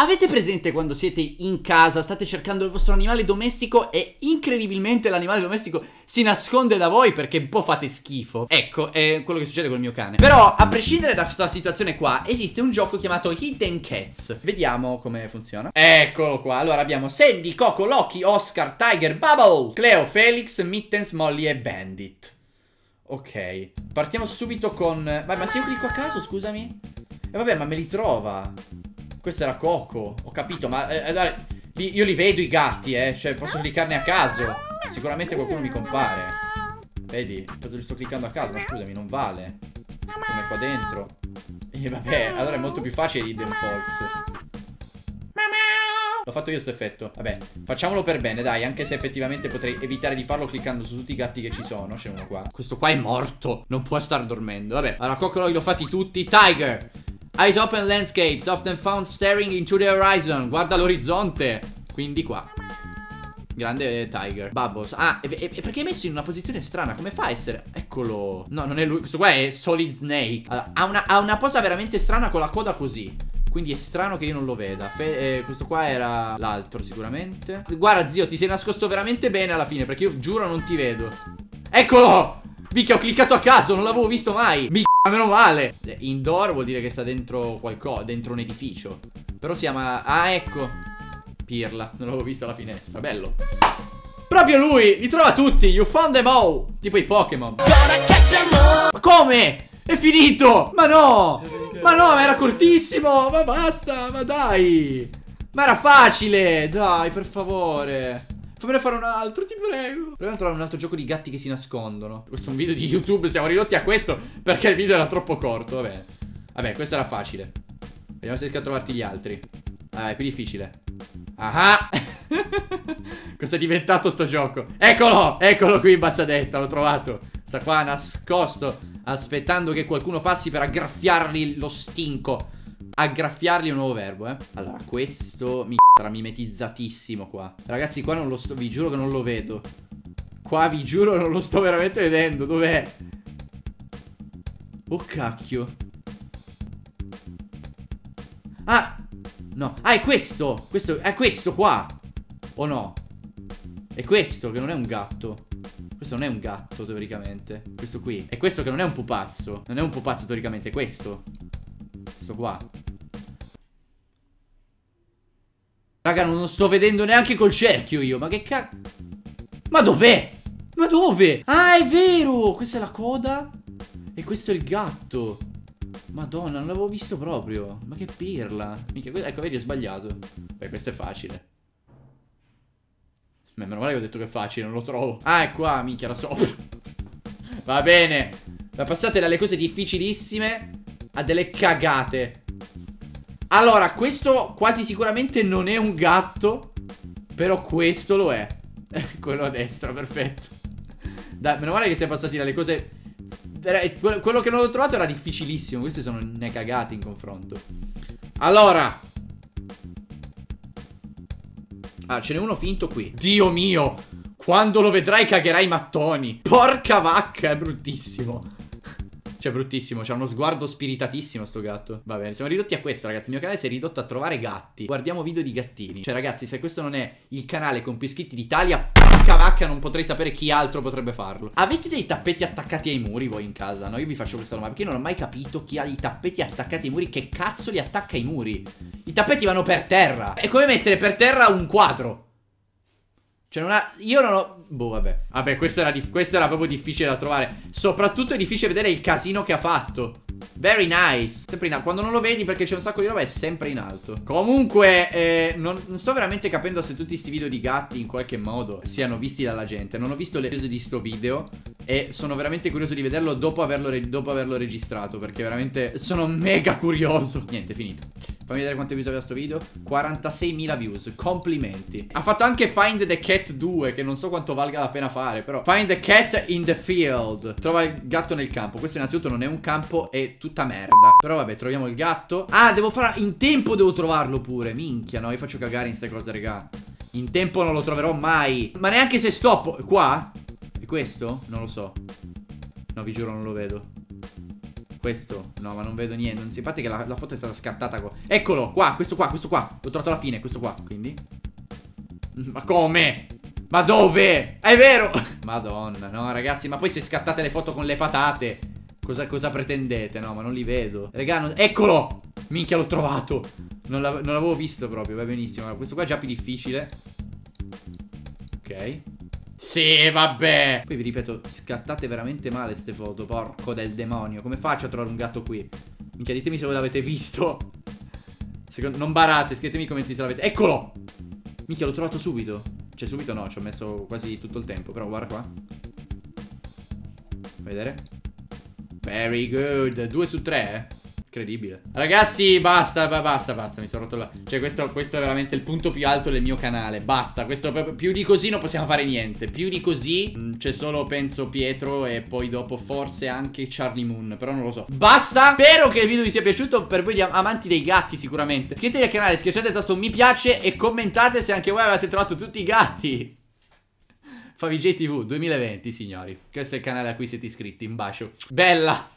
Avete presente quando siete in casa, state cercando il vostro animale domestico e incredibilmente l'animale domestico si nasconde da voi perché un po' fate schifo? Ecco, è quello che succede con il mio cane. Però, a prescindere da questa situazione qua, esiste un gioco chiamato Hidden Cats. Vediamo come funziona. Eccolo qua. Allora abbiamo Sandy, Coco, Loki, Oscar, Tiger, Bubble, Cleo, Felix, Mittens, Molly e Bandit. Ok, partiamo subito con... Vai, ma se io clicco a caso, scusami? E vabbè, ma me li trova. Questo era Coco, ho capito, ma io li vedo i gatti, cioè posso cliccarne a caso. Sicuramente qualcuno mi compare. Vedi, li sto cliccando a caso, ma scusami, non vale. Come qua dentro. E vabbè, allora è molto più facile Hidden Fox. L'ho fatto io sto effetto. Vabbè, facciamolo per bene, dai. Anche se effettivamente potrei evitare di farlo cliccando su tutti i gatti che ci sono. C'è uno qua. Questo qua è morto, non può star dormendo. Vabbè, allora Coco l'ho fatti tutti. Tiger, eyes open landscapes, often found staring into the horizon. Guarda l'orizzonte. Quindi qua. Grande Tiger. Bubbles. Ah, e perché è messo in una posizione strana? Come fa a essere? Eccolo. No, non è lui. Questo qua è Solid Snake. Allora, ha una posa veramente strana con la coda così. Quindi è strano che io non lo veda. Questo qua era l'altro sicuramente. Guarda zio, ti sei nascosto veramente bene alla fine, perché io giuro non ti vedo. Eccolo! Mica ho cliccato a caso, non l'avevo visto mai. Mica, meno male. Indoor vuol dire che sta dentro qualcosa, dentro un edificio. Però si chiama... Ah, ecco. Pirla, non l'avevo visto alla finestra, bello. Proprio lui, li trova tutti. You found them all. Tipo i Pokémon. Ma come? È finito! Ma no! Ma no, ma era cortissimo! Ma basta, ma dai! Ma era facile! Dai, per favore! Fammene fare un altro, ti prego! Proviamo a trovare un altro gioco di gatti che si nascondono. Questo è un video di YouTube, siamo ridotti a questo perché il video era troppo corto, vabbè. Vabbè, questo era facile. Vediamo se riesco a trovarti gli altri. Ah, è più difficile. Ah! Cos'è diventato sto gioco? Eccolo! Eccolo qui in basso a destra, l'ho trovato. Sta qua nascosto, aspettando che qualcuno passi per aggraffiargli lo stinco. Aggraffiargli è un nuovo verbo, Allora, questo mi era mimetizzatissimo qua. Ragazzi, qua non lo sto, vi giuro che non lo vedo. Qua vi giuro non lo sto veramente vedendo, dov'è? Oh cacchio. Ah! No, ah è questo! Questo è questo qua! O no? È questo che non è un gatto. Questo non è un gatto teoricamente. Questo qui. E questo che non è un pupazzo. Non è un pupazzo teoricamente, è questo. Questo qua. Raga, non lo sto vedendo neanche col cerchio io. Ma che cazzo? Ma dov'è? Ma dove? Ah, è vero! Questa è la coda. E questo è il gatto. Madonna, non l'avevo visto proprio. Ma che pirla. Minchia, ecco, vedi, ho sbagliato. Beh, questo è facile. Beh, meno male che ho detto che è facile, non lo trovo. Ah, è qua, minchia, la so. Va bene. La passate dalle cose difficilissime a delle cagate. Allora, questo quasi sicuramente non è un gatto. Però questo lo è. Quello a destra, perfetto. Dai, meno male che siamo passati dalle cose... Quello che non ho trovato era difficilissimo. Queste sono ne cagate in confronto. Allora... Ah, ce n'è uno finto qui. Dio mio, quando lo vedrai cagherai i mattoni. Porca vacca, è bruttissimo. Cioè, bruttissimo, c'ha uno sguardo spiritatissimo sto gatto. Va bene, siamo ridotti a questo, ragazzi. Il mio canale si è ridotto a trovare gatti. Guardiamo video di gattini. Cioè, ragazzi, se questo non è il canale con più iscritti d'Italia, porca vacca, non potrei sapere chi altro potrebbe farlo. Avete dei tappeti attaccati ai muri voi in casa? No, io vi faccio questa domanda, perché io non ho mai capito chi ha i tappeti attaccati ai muri. Che cazzo li attacca ai muri? I tappeti vanno per terra. È come mettere per terra un quadro. Cioè non ha... Io non ho... Boh, vabbè. Vabbè, questo era proprio difficile da trovare. Soprattutto è difficile vedere il casino che ha fatto. Very nice. Sempre in alto. Quando non lo vedi perché c'è un sacco di roba è sempre in alto. Comunque non sto veramente capendo se tutti questi video di gatti in qualche modo siano visti dalla gente. Non ho visto le cose di sto video e sono veramente curioso di vederlo dopo averlo registrato, perché veramente sono mega curioso. Niente, finito. Fammi vedere quante views aveva sto video. 46.000 views, complimenti. Ha fatto anche Find the Cat 2, che non so quanto valga la pena fare, però Find the Cat in the Field. Trova il gatto nel campo. Questo innanzitutto non è un campo, è tutta merda. Però vabbè, troviamo il gatto. Ah, devo fare... In tempo devo trovarlo pure. Minchia, no, io faccio cagare in ste cose, raga. In tempo non lo troverò mai. Ma neanche se stoppo. Qua? E questo? Non lo so. No, vi giuro, non lo vedo. Questo? No, ma non vedo niente. Non si parte che la foto è stata scattata qua. Eccolo, qua, questo qua, questo qua. L'ho trovato alla fine, questo qua, quindi. Ma come? Ma dove? È vero! Madonna, no ragazzi, ma poi se scattate le foto con le patate, cosa pretendete? No, ma non li vedo. Regà, non... eccolo! Minchia, l'ho trovato. Non l'avevo visto proprio, va benissimo. Allora, questo qua è già più difficile. Ok. Sì, vabbè. Poi vi ripeto, scattate veramente male ste foto, porco del demonio. Come faccio a trovare un gatto qui? Minchia, ditemi se voi l'avete visto. Non barate, scrivetemi i commenti se l'avete. Eccolo! Minchia, l'ho trovato subito. Cioè, subito no, ci ho messo quasi tutto il tempo. Però guarda qua. Vedere. Very good. 2 su 3, eh. Incredibile. Ragazzi, basta. Mi sono rotto la... Cioè, questo è veramente il punto più alto del mio canale. Basta, questo più di così non possiamo fare niente. Più di così c'è solo, penso, Pietro e poi dopo forse anche Charlie Moon, però non lo so. Basta, spero che il video vi sia piaciuto. Per voi amanti dei gatti sicuramente. Iscrivetevi al canale, schiacciate il tasto mi piace e commentate se anche voi avete trovato tutti i gatti. Favigia TV 2020, signori. Questo è il canale a cui siete iscritti, un bacio. Bella.